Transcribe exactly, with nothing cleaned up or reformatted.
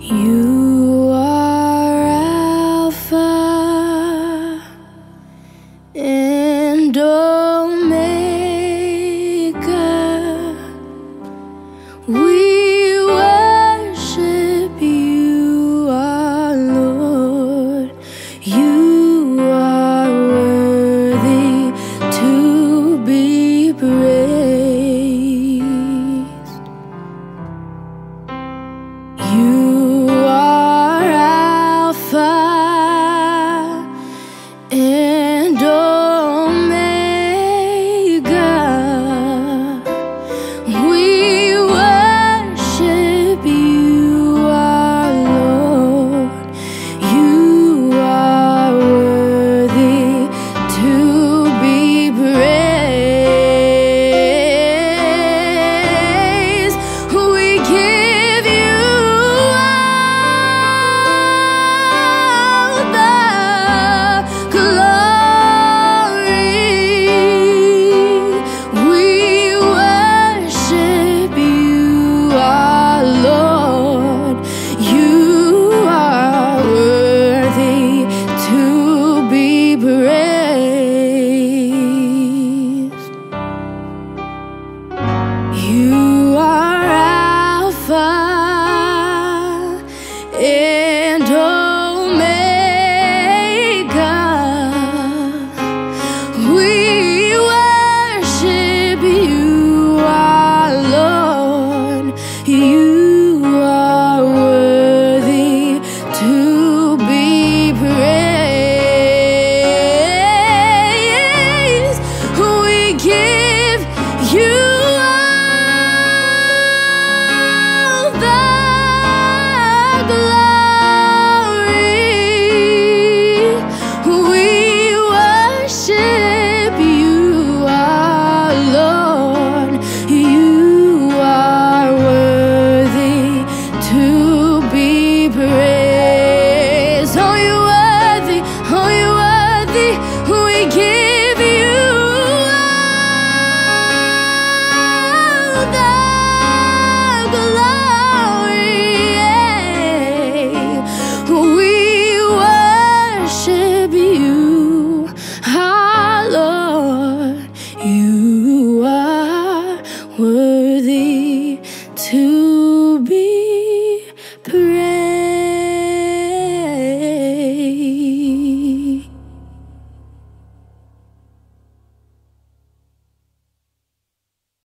You are Alpha and Omega. We worship you, our Lord. You are worthy to be praised. You